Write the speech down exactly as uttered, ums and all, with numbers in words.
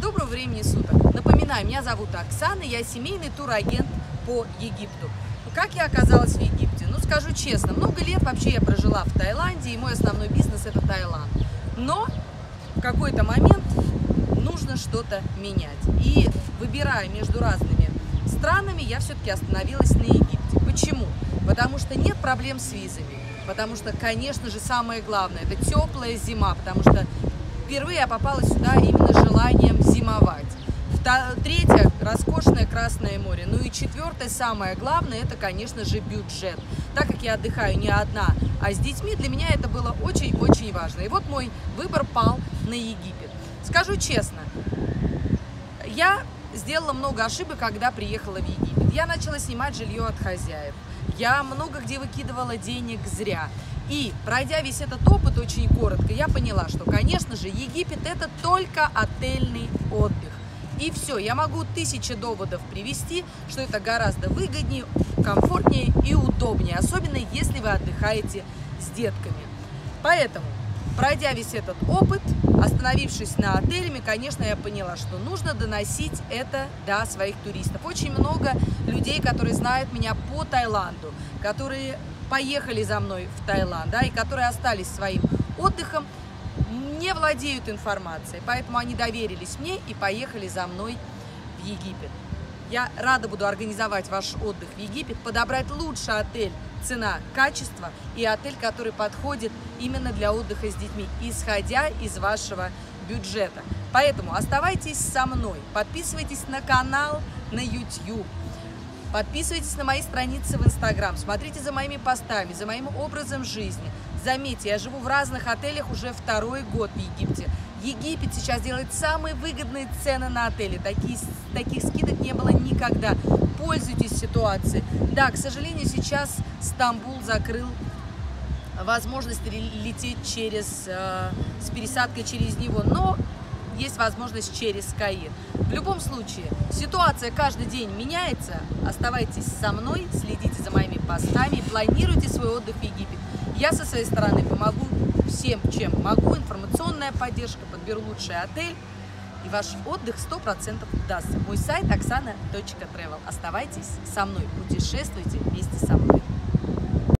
Доброго времени суток! Напоминаю, меня зовут Оксана, я семейный турагент по Египту. Как я оказалась в Египте? Ну, скажу честно, много лет вообще я прожила в Таиланде, и мой основной бизнес – это Таиланд. Но в какой-то момент нужно что-то менять. И выбирая между разными странами, я все-таки остановилась на Египте. Почему? Потому что нет проблем с визами. Потому что, конечно же, самое главное – это теплая зима, потому что впервые я попала сюда именно желанием зимовать. Третье – роскошное Красное море. Ну и четвертое, самое главное – это, конечно же, бюджет. Так как я отдыхаю не одна, а с детьми, для меня это было очень-очень важно. И вот мой выбор пал на Египет. Скажу честно, я сделала много ошибок, когда приехала в Египет. Я начала снимать жилье от хозяев. Я много где выкидывала денег зря. И, пройдя весь этот опыт очень коротко, я поняла, что, конечно же, Египет – это только отельный отдых. И все, я могу тысячи доводов привести, что это гораздо выгоднее, комфортнее и удобнее, особенно если вы отдыхаете с детками. Поэтому, пройдя весь этот опыт, остановившись на отелями, конечно, я поняла, что нужно доносить это до своих туристов. Очень много людей, которые знают меня по Таиланду, которые поехали за мной в Таиланд, да, и которые остались своим отдыхом, не владеют информацией, поэтому они доверились мне и поехали за мной в Египет. Я рада буду организовать ваш отдых в Египет, подобрать лучший отель, цена, качество и отель, который подходит именно для отдыха с детьми, исходя из вашего бюджета. Поэтому оставайтесь со мной, подписывайтесь на канал на YouTube. Подписывайтесь на мои страницы в Инстаграм, смотрите за моими постами, за моим образом жизни. Заметьте, я живу в разных отелях уже второй год в Египте. Египет сейчас делает самые выгодные цены на отели. Таких, таких скидок не было никогда. Пользуйтесь ситуацией. Да, к сожалению, сейчас Стамбул закрыл возможность лететь через, э, с пересадкой через него, но есть возможность через Каир. В любом случае, ситуация каждый день меняется. Оставайтесь со мной, следите за моими постами, планируйте свой отдых в Египет. Я со своей стороны помогу всем, чем могу. Информационная поддержка, подберу лучший отель, и ваш отдых сто процентов удастся. Мой сайт оксана точка travel. Оставайтесь со мной, путешествуйте вместе со мной.